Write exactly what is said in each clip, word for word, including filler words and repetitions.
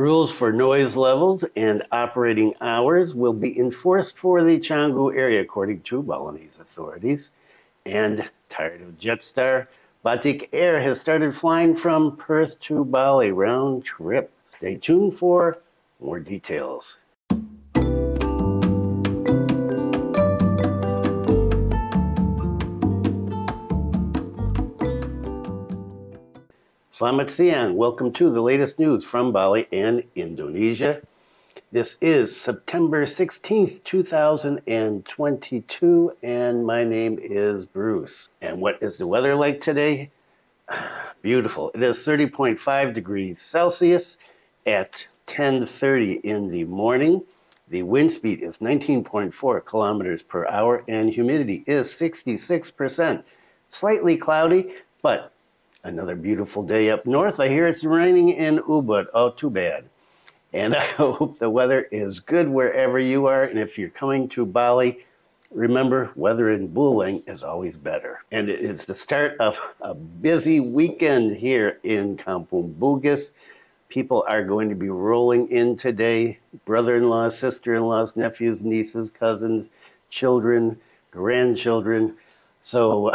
Rules for noise levels and operating hours will be enforced for the Canggu area, according to Balinese authorities. And tired of Jetstar, Batik Air has started flying from Perth to Bali, round trip. Stay tuned for more details. Selamat siang. Welcome to the latest news from Bali and Indonesia. This is September sixteenth, two thousand twenty-two, and my name is Bruce. And what is the weather like today? Beautiful. It is thirty point five degrees Celsius at ten thirty in the morning. The wind speed is nineteen point four kilometers per hour, and humidity is sixty-six percent. Slightly cloudy, but another beautiful day up north. I hear it's raining in Ubud. Oh, too bad. And I hope the weather is good wherever you are. And if you're coming to Bali, remember, weather in Bulang is always better. And it is the start of a busy weekend here in Kampung Bugis. People are going to be rolling in today. Brother-in-laws, sister-in-laws, nephews, nieces, cousins, children, grandchildren. So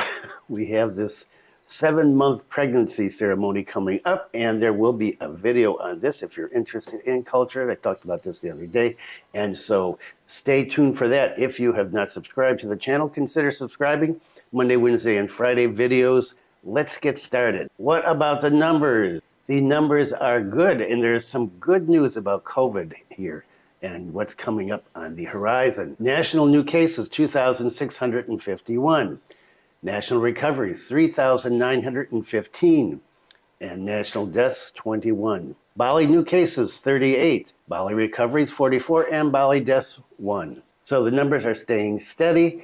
we have this seven-month pregnancy ceremony coming up, and there will be a video on this if you're interested in culture. I talked about this the other day, and so stay tuned for that. If you have not subscribed to the channel, consider subscribing. Monday, Wednesday, and Friday videos. Let's get started. What about the numbers? The numbers are good, and there's some good news about COVID here and what's coming up on the horizon. National new cases, two thousand six hundred fifty-one. National recoveries, three thousand nine hundred fifteen, and national deaths, twenty-one. Bali new cases, thirty-eight. Bali recoveries, forty-four, and Bali deaths, one. So the numbers are staying steady,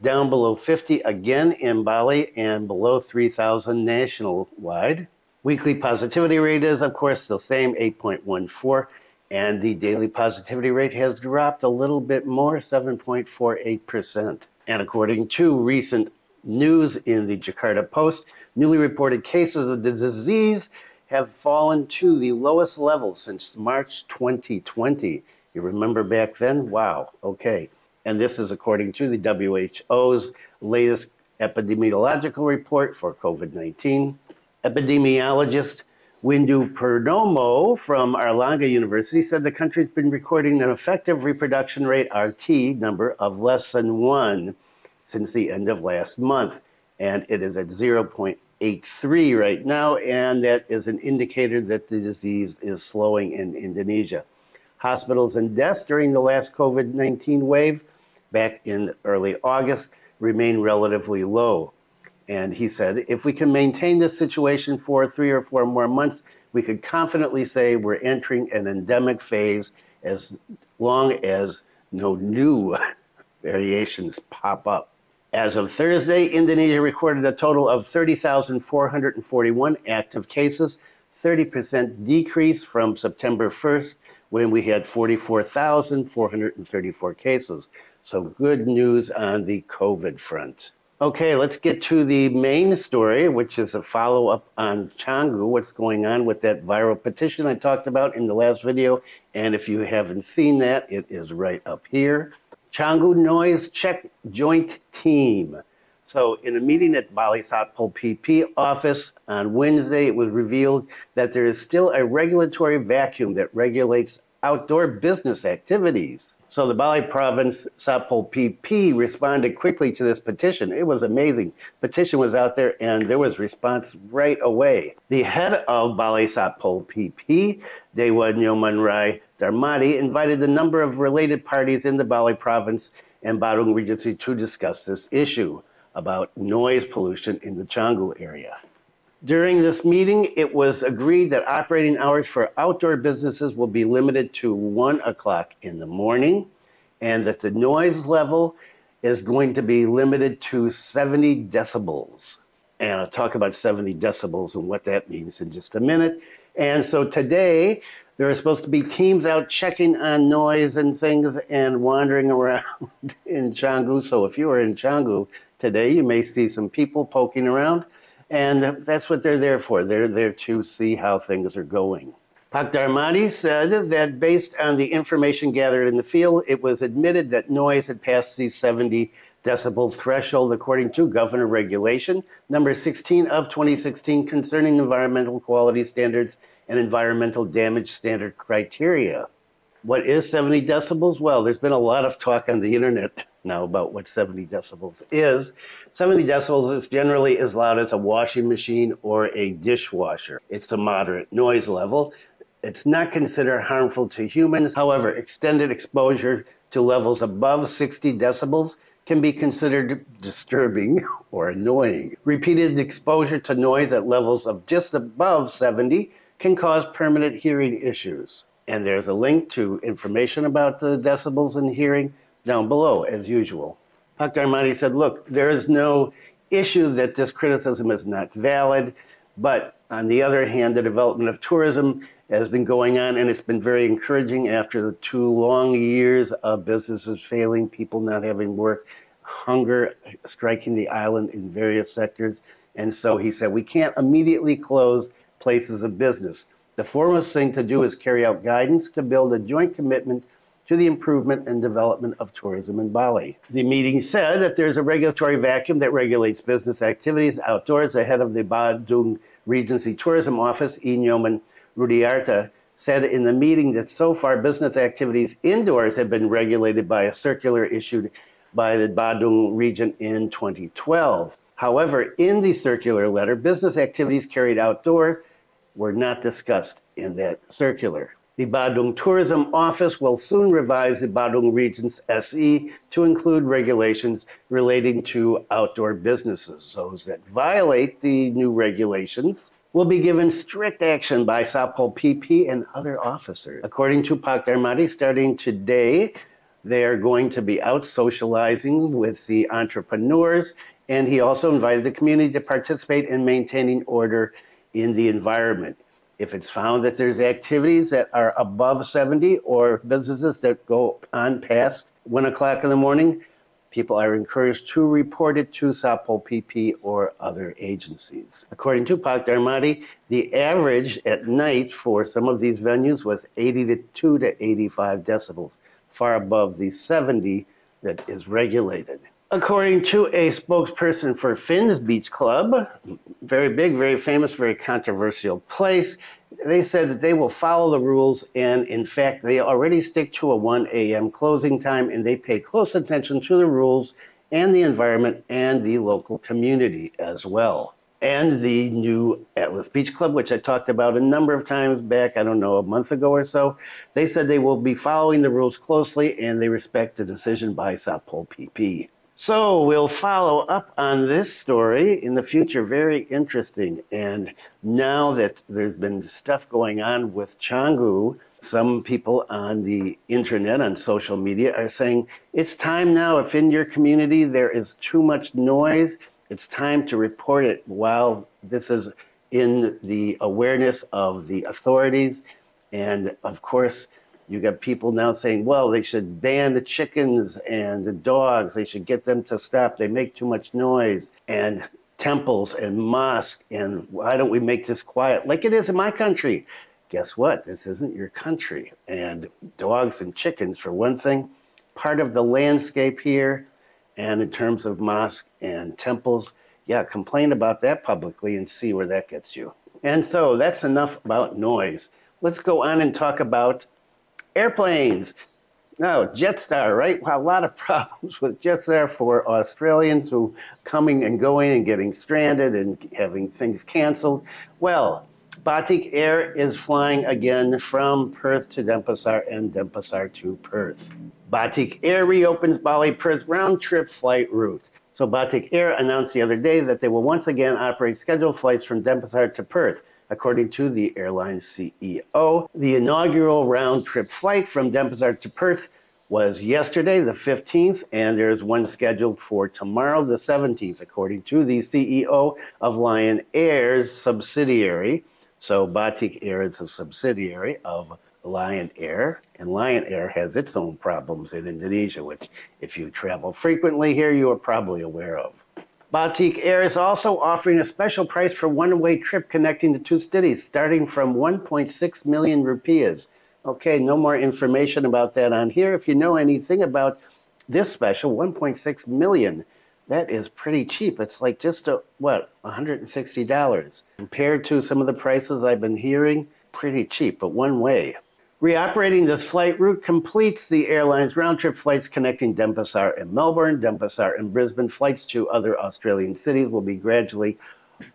down below fifty again in Bali and below three thousand nationwide. Weekly positivity rate is, of course, the same, eight point one four, and the daily positivity rate has dropped a little bit more, seven point four eight percent. And according to recent news in the Jakarta Post, newly reported cases of the disease have fallen to the lowest level since March twenty twenty. You remember back then? Wow, okay. And this is according to the W H O's latest epidemiological report for COVID nineteen. Epidemiologist Windu Perdomo from Airlangga University said the country's been recording an effective reproduction rate, R T, number of less than one since the end of last month, and it is at zero point eight three right now, and that is an indicator that the disease is slowing in Indonesia. Hospitals and deaths during the last COVID nineteen wave back in early August remain relatively low. And he said, if we can maintain this situation for three or four more months, we could confidently say we're entering an endemic phase as long as no new variations pop up. As of Thursday, Indonesia recorded a total of thirty thousand four hundred forty-one active cases, thirty percent decrease from September first, when we had forty-four thousand four hundred thirty-four cases. So good news on the COVID front. Okay, let's get to the main story, which is a follow-up on Canggu, what's going on with that viral petition I talked about in the last video. And if you haven't seen that, it is right up here. Canggu Noise Check Joint Team. So in a meeting at Bali Satpol P P office on Wednesday, it was revealed that there is still a regulatory vacuum that regulates outdoor business activities. So the Bali province Satpol P P responded quickly to this petition. It was amazing. Petition was out there and there was response right away. The head of Bali Satpol P P, Dewa Nyoman Rai Armadi, invited a number of related parties in the Bali province and Badung Regency to discuss this issue about noise pollution in the Canggu area. During this meeting, it was agreed that operating hours for outdoor businesses will be limited to one o'clock in the morning, and that the noise level is going to be limited to seventy decibels. And I'll talk about seventy decibels and what that means in just a minute. And so today, there are supposed to be teams out checking on noise and things and wandering around in Canggu. So if you are in Canggu today, you may see some people poking around. And that's what they're there for. They're there to see how things are going. Pak Darmadi said that based on the information gathered in the field, it was admitted that noise had passed the seventy decibel threshold according to governor regulation number sixteen of twenty sixteen concerning environmental quality standards and environmental damage standard criteria. What is seventy decibels? Well, there's been a lot of talk on the internet now about what seventy decibels is. seventy decibels is generally as loud as a washing machine or a dishwasher. It's a moderate noise level. It's not considered harmful to humans. However, extended exposure to levels above sixty decibels can be considered disturbing or annoying. Repeated exposure to noise at levels of just above seventy can cause permanent hearing issues. And there's a link to information about the decibels in hearing down below, as usual. Pak Darmadi said, look, there is no issue that this criticism is not valid, but on the other hand, the development of tourism has been going on, and it's been very encouraging after the two long years of businesses failing, people not having work, hunger striking the island in various sectors. And so he said, we can't immediately close places of business. The foremost thing to do is carry out guidance to build a joint commitment to the improvement and development of tourism in Bali. The meeting said that there's a regulatory vacuum that regulates business activities outdoors. The head of the Badung Regency Tourism Office, I Nyoman Rudiarta, said in the meeting that so far business activities indoors have been regulated by a circular issued by the Badung region in twenty twelve. However, in the circular letter, business activities carried outdoor were not discussed in that circular. The Badung Tourism Office will soon revise the Badung Region's S E to include regulations relating to outdoor businesses. Those that violate the new regulations will be given strict action by Satpol P P and other officers. According to Pak Darmadi, starting today, they are going to be out socializing with the entrepreneurs, and he also invited the community to participate in maintaining order in the environment. If it's found that there's activities that are above seventy or businesses that go on past one o'clock in the morning, people are encouraged to report it to Satpol P P or other agencies. According to Pak Darmadi, the average at night for some of these venues was eighty-two to eighty-five decibels, far above the seventy that is regulated. According to a spokesperson for Finn's Beach Club, very big, very famous, very controversial place, they said that they will follow the rules, and in fact, they already stick to a one A M closing time, and they pay close attention to the rules and the environment and the local community as well. And the new Atlas Beach Club, which I talked about a number of times back, I don't know, a month ago or so, they said they will be following the rules closely and they respect the decision by Satpol P P. So we'll follow up on this story in the future. Very interesting. And now that there's been stuff going on with Canggu, some people on the internet, on social media, are saying, it's time now, if in your community there is too much noise, it's time to report it while this is in the awareness of the authorities. And of course, you got people now saying, well, they should ban the chickens and the dogs. They should get them to stop. They make too much noise. And temples and mosques. And why don't we make this quiet like it is in my country? Guess what? This isn't your country. And dogs and chickens, for one thing, part of the landscape here. And in terms of mosques and temples, yeah, complain about that publicly and see where that gets you. And so that's enough about noise. Let's go on and talk about airplanes. Now, Jetstar, right? A lot of problems with Jetstar for Australians who coming and going and getting stranded and having things canceled. Well, Batik Air is flying again from Perth to Denpasar and Denpasar to Perth. Batik Air reopens Bali-Perth round-trip flight route. So Batik Air announced the other day that they will once again operate scheduled flights from Denpasar to Perth. According to the airline's C E O, the inaugural round-trip flight from Denpasar to Perth was yesterday, the fifteenth, and there's one scheduled for tomorrow, the seventeenth, according to the C E O of Lion Air's subsidiary. So Batik Air is a subsidiary of Lion Air, and Lion Air has its own problems in Indonesia, which if you travel frequently here, you are probably aware of. Batik Air is also offering a special price for one-way trip connecting the two cities, starting from one point six million rupiahs. Okay, no more information about that on here. If you know anything about this special, one point six million, that is pretty cheap. It's like just, a, what, one hundred sixty dollars. Compared to some of the prices I've been hearing, pretty cheap, but one way. Reoperating this flight route completes the airline's round-trip flights connecting Denpasar and Melbourne, Denpasar and Brisbane. Flights to other Australian cities will be gradually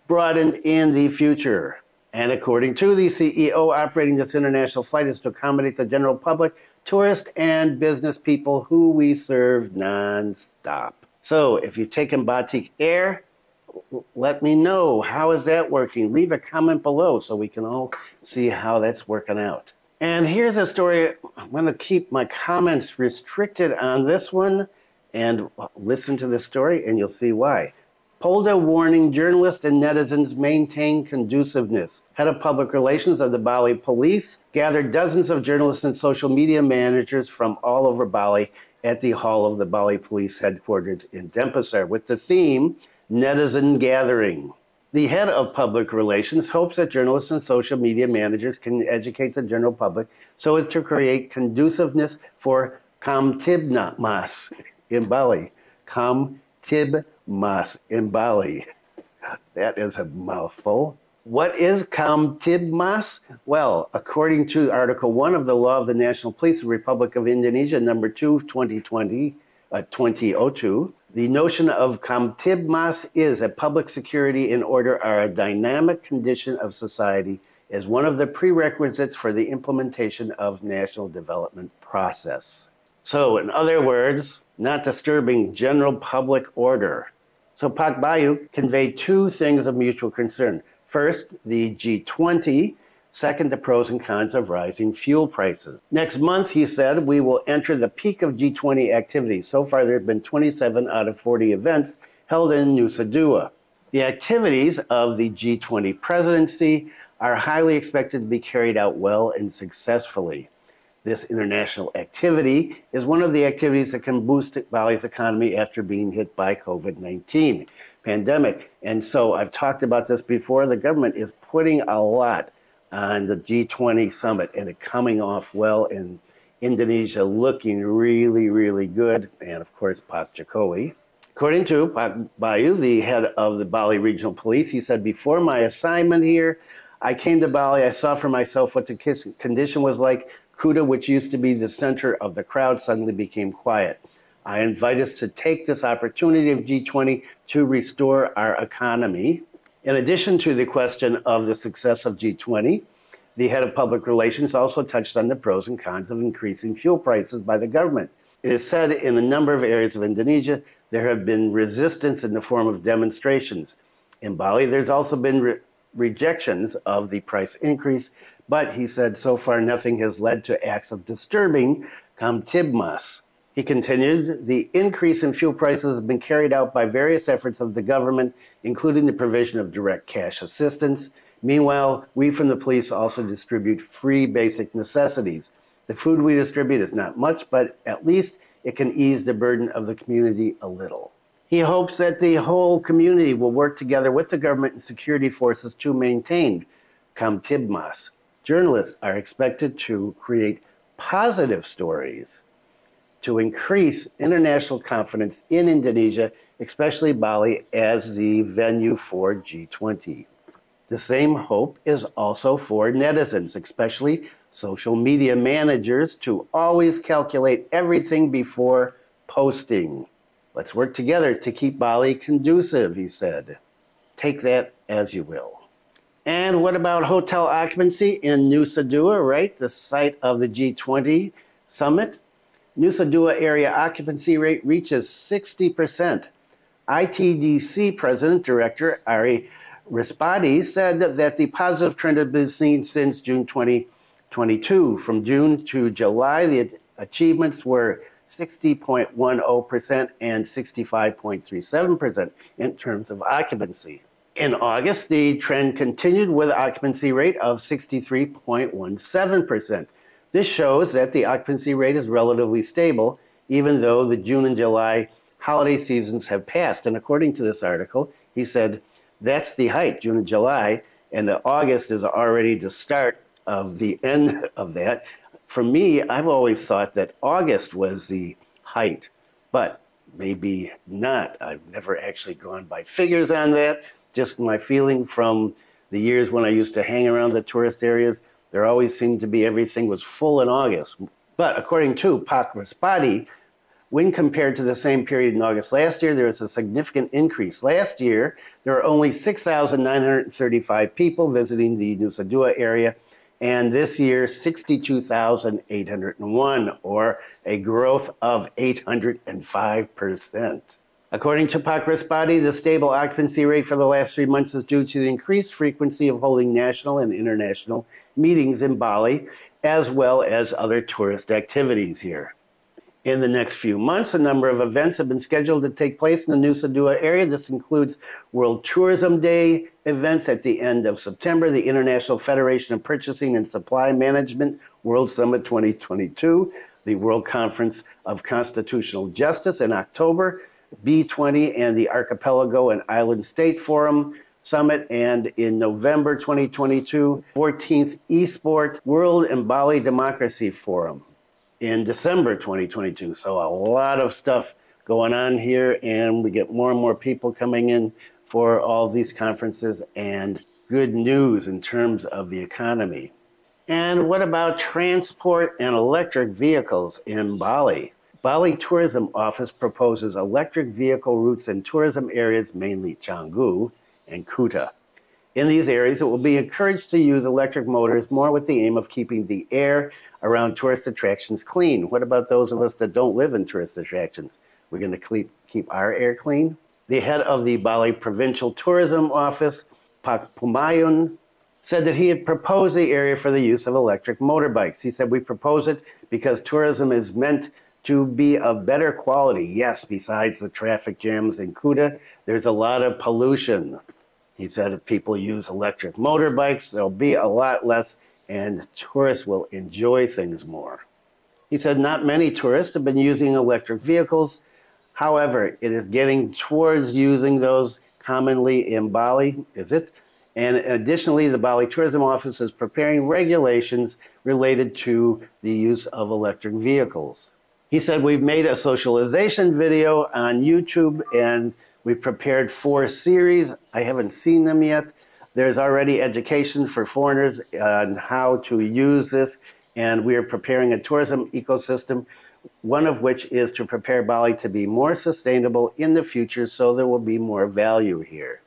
broadened in the future. And according to the C E O, operating this international flight is to accommodate the general public, tourists, and business people who we serve nonstop. So if you've taken Batik Air, let me know, how is that working? Leave a comment below so we can all see how that's working out. And here's a story. I'm going to keep my comments restricted on this one, and listen to this story and you'll see why. Polda warning journalists and netizens, maintain conduciveness. Head of public relations of the Bali police gathered dozens of journalists and social media managers from all over Bali at the hall of the Bali police headquarters in Denpasar with the theme, Netizen Gathering. The head of public relations hopes that journalists and social media managers can educate the general public so as to create conduciveness for Kamtibmas in Bali. Kamtibmas in Bali. That is a mouthful. What is Kamtibmas? Well, according to Article one of the Law of the National Police of the Republic of Indonesia, number two, twenty twenty, uh, two thousand two, the notion of Kamtibmas is that public security and order are a dynamic condition of society as one of the prerequisites for the implementation of national development process. So in other words, not disturbing general public order. So Pak Bayu conveyed two things of mutual concern. First, the G twenty. Second, the pros and cons of rising fuel prices. Next month, he said, we will enter the peak of G twenty activity. So far, there have been twenty-seven out of forty events held in Nusadua. The activities of the G twenty presidency are highly expected to be carried out well and successfully. This international activity is one of the activities that can boost Bali's economy after being hit by COVID nineteen pandemic. And so I've talked about this before. The government is putting a lot on the G twenty summit, and it coming off well in Indonesia, looking really, really good. And of course, Pak Jokowi. According to Pak Bayu, the head of the Bali Regional Police, he said, before my assignment here, I came to Bali, I saw for myself what the condition was like. Kuta, which used to be the center of the crowd, suddenly became quiet. I invite us to take this opportunity of G twenty to restore our economy. In addition to the question of the success of G twenty, the head of public relations also touched on the pros and cons of increasing fuel prices by the government. It is said in a number of areas of Indonesia, there have been resistance in the form of demonstrations. In Bali, there's also been re rejections of the price increase, but he said so far nothing has led to acts of disturbing Kamtibmas. He continues, the increase in fuel prices has been carried out by various efforts of the government, including the provision of direct cash assistance. Meanwhile, we from the police also distribute free basic necessities. The food we distribute is not much, but at least it can ease the burden of the community a little. He hopes that the whole community will work together with the government and security forces to maintain Kamtibmas. Journalists are expected to create positive stories to increase international confidence in Indonesia, especially Bali, as the venue for G twenty. The same hope is also for netizens, especially social media managers, to always calculate everything before posting. Let's work together to keep Bali conducive, he said. Take that as you will. And what about hotel occupancy in Nusadua, right? The site of the G twenty summit. Nusadua area occupancy rate reaches sixty percent. I T D C President Director Ari Rispadi said that the positive trend has been seen since June twenty twenty-two. From June to July, the achievements were sixty point one zero percent and sixty-five point three seven percent in terms of occupancy. In August, the trend continued with occupancy rate of sixty-three point one seven percent. This shows that the occupancy rate is relatively stable, even though the June and July holiday seasons have passed. And according to this article, he said, that's the height, June and July, and August is already the start of the end of that. For me, I've always thought that August was the height, but maybe not. I've never actually gone by figures on that, just my feeling from the years when I used to hang around the tourist areas. There always seemed to be everything was full in August. But according to Pak Raspati, when compared to the same period in August last year, there was a significant increase. Last year, there were only six thousand nine hundred thirty-five people visiting the Nusadua area, and this year, sixty-two thousand eight hundred one, or a growth of eight hundred five percent. According to Pak Raspati, the stable occupancy rate for the last three months is due to the increased frequency of holding national and international meetings in Bali, as well as other tourist activities here. In the next few months, a number of events have been scheduled to take place in the Nusadua area. This includes World Tourism Day events at the end of September, the International Federation of Purchasing and Supply Management World Summit twenty twenty-two, the World Conference of Constitutional Justice in October, B twenty and the Archipelago and Island State Forum Summit, and in November twenty twenty-two, fourteenth eSport World and Bali Democracy Forum. In December twenty twenty-two. So a lot of stuff going on here, and we get more and more people coming in for all these conferences, and good news in terms of the economy. And what about transport and electric vehicles in Bali? Bali Tourism Office proposes electric vehicle routes in tourism areas, mainly Canggu and Kuta. In these areas, it will be encouraged to use electric motors more with the aim of keeping the air around tourist attractions clean. What about those of us that don't live in tourist attractions? We're going to keep our air clean? The head of the Bali Provincial Tourism Office, Pak Pumayun, said that he had proposed the area for the use of electric motorbikes. He said, we propose it because tourism is meant to be of better quality. Yes, besides the traffic jams in Kuta, there's a lot of pollution. He said if people use electric motorbikes, there'll be a lot less and tourists will enjoy things more. He said not many tourists have been using electric vehicles. However, it is getting towards using those commonly in Bali, is it? And additionally, the Bali Tourism Office is preparing regulations related to the use of electric vehicles. He said we've made a socialization video on YouTube and we prepared four series. I haven't seen them yet. There's already education for foreigners on how to use this, and we are preparing a tourism ecosystem, one of which is to prepare Bali to be more sustainable in the future, so there will be more value here.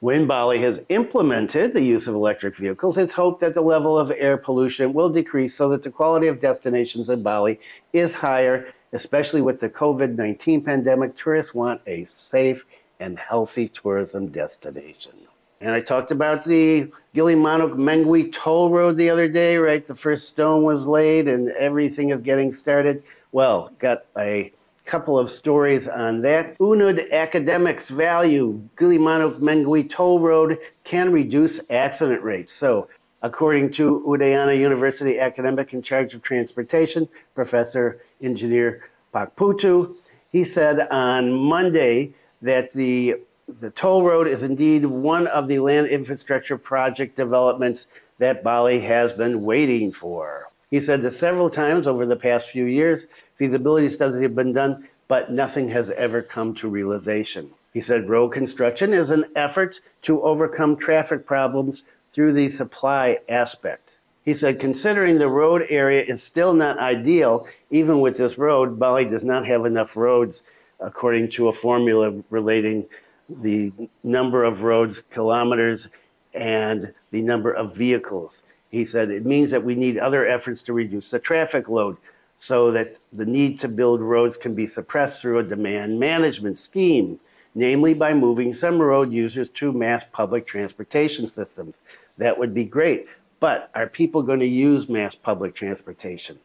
When Bali has implemented the use of electric vehicles, it's hoped that the level of air pollution will decrease so that the quality of destinations in Bali is higher, especially with the COVID nineteen pandemic. Tourists want a safe and healthy tourism destination. And I talked about the Gilimanuk-Mengwi toll road the other day, right? The first stone was laid and everything is getting started. Well, got a couple of stories on that. Unud academics value Gilimanuk-Mengwi toll road can reduce accident rates. So according to Udayana University academic in charge of transportation, Professor Engineer Pak Putu, he said on Monday that the, the toll road is indeed one of the land infrastructure project developments that Bali has been waiting for. He said that several times over the past few years, feasibility studies have been done, but nothing has ever come to realization. He said road construction is an effort to overcome traffic problems through the supply aspect. He said, considering the road area is still not ideal, even with this road, Bali does not have enough roads according to a formula relating the number of roads, kilometers, and the number of vehicles. He said, it means that we need other efforts to reduce the traffic load so that the need to build roads can be suppressed through a demand management scheme, namely by moving some road users to mass public transportation systems. That would be great, but are people going to use mass public transportation?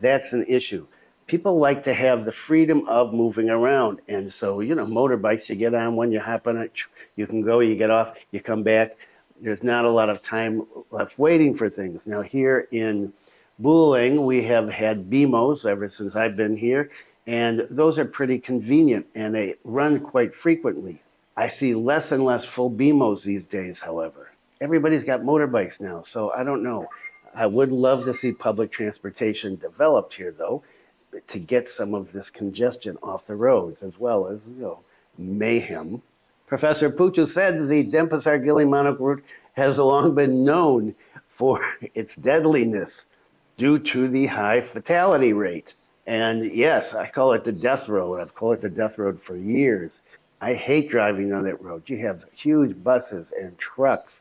That's an issue. People like to have the freedom of moving around, and so, you know, motorbikes, you get on one, you hop on it, you can go, you get off, you come back. There's not a lot of time left waiting for things. Now here in Bulang, we have had B M Os ever since I've been here, And those are pretty convenient and they run quite frequently. I see less and less full B M Os these days, however. Everybody's got motorbikes now, so I don't know. I would love to see public transportation developed here, though, to get some of this congestion off the roads, as well as, you know, mayhem. Professor Puchu said the Denpasar-Gilimanuk route has long been known for its deadliness due to the high fatality rate. And yes, I call it the death road. I've called it the death road for years. I hate driving on that road. You have huge buses and trucks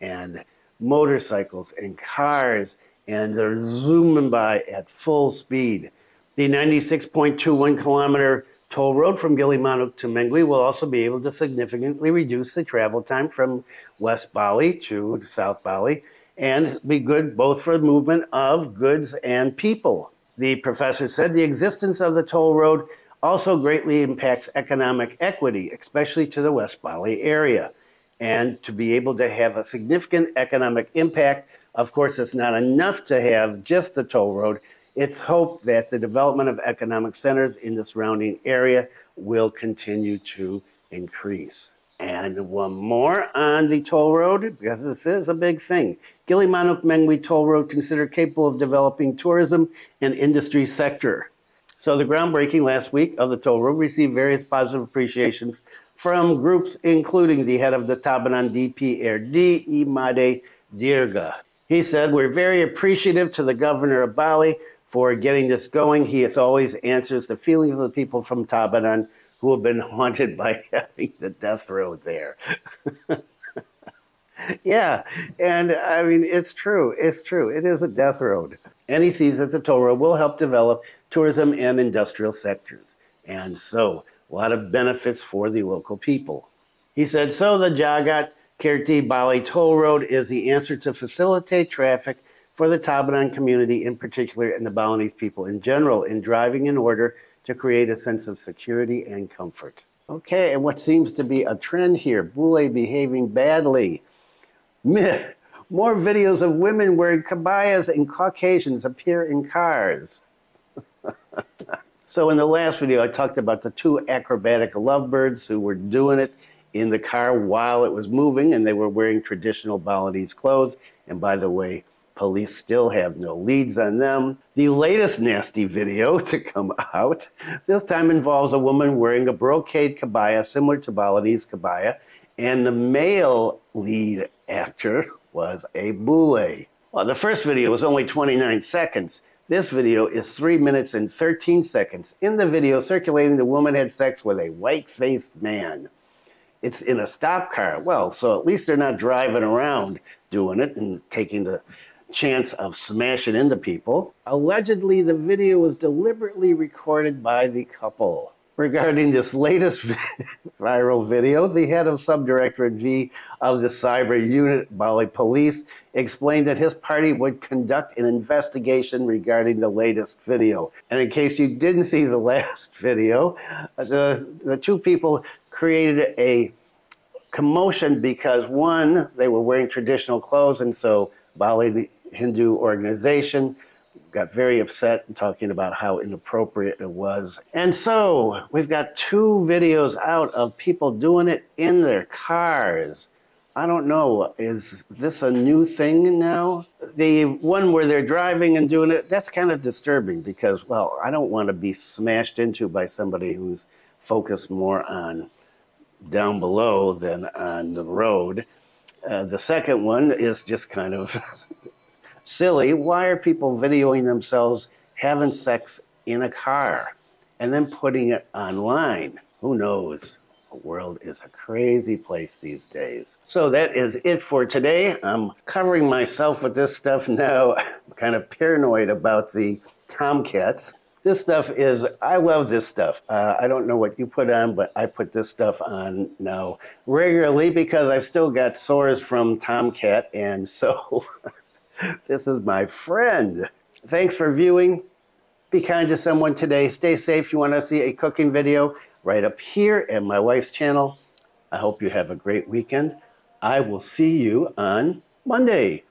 and motorcycles and cars, and they're zooming by at full speed. The ninety-six point two one kilometer toll road from Gilimanuk to Mengwi will also be able to significantly reduce the travel time from West Bali to South Bali and be good both for the movement of goods and people. The professor said the existence of the toll road also greatly impacts economic equity, especially to the West Bali area. And to be able to have a significant economic impact, of course, it's not enough to have just the toll road. It's hoped that the development of economic centers in the surrounding area will continue to increase. And one more on the toll road, because this is a big thing. Gilimanuk-Mengwi Toll Road considered capable of developing tourism and industry sector. So the groundbreaking last week of the toll road received various positive appreciations from groups, including the head of the Tabanan D P R D, Imade Dirga. He said, "We're very appreciative to the governor of Bali for getting this going. He as always answers the feelings of the people from Tabanan who have been haunted by having the death road there." Yeah, and I mean, it's true. It's true. It is a death road. And he sees that the toll road will help develop tourism and industrial sectors. And so, a lot of benefits for the local people. He said, so the Jagat Kirti Bali Toll Road is the answer to facilitate traffic for the Tabanan community in particular and the Balinese people in general in driving in order to create a sense of security and comfort. Okay, and what seems to be a trend here, Bule behaving badly. More videos of women wearing kabayas and Caucasians appear in cars. So in the last video, I talked about the two acrobatic lovebirds who were doing it in the car while it was moving, and they were wearing traditional Balinese clothes. And by the way, police still have no leads on them. The latest nasty video to come out, this time involves a woman wearing a brocade kabaya, similar to Balinese kabaya, and the male lead actor was a Bule. Well, the first video was only twenty-nine seconds. This video is three minutes and thirteen seconds. In the video circulating, the woman had sex with a white-faced man. It's in a stop car. Well, so at least they're not driving around doing it and taking the chance of smashing into people. Allegedly, the video was deliberately recorded by the couple. Regarding this latest viral video, the head of Subdirectorate V of the Cyber Unit, Bali Police, explained that his party would conduct an investigation regarding the latest video. And in case you didn't see the last video, the, the two people created a commotion because, one, they were wearing traditional clothes, and so Bali Hindu organization got very upset and talking about how inappropriate it was. And so we've got two videos out of people doing it in their cars. I don't know, is this a new thing now? The one where they're driving and doing it, that's kind of disturbing because, well, I don't want to be smashed into by somebody who's focused more on down below than on the road. Uh, the second one is just kind of silly. Why are people videoing themselves having sex in a car and then putting it online? Who knows? The world is a crazy place these days. So that is it for today. I'm covering myself with this stuff now. I'm kind of paranoid about the Tomcats. This stuff is, I love this stuff. Uh, I don't know what you put on, but I put this stuff on now regularly because I've still got sores from Tomcat, and so this is my friend. Thanks for viewing. Be kind to someone today. Stay safe. You want to see a cooking video right up here at my wife's channel. I hope you have a great weekend. I will see you on Monday.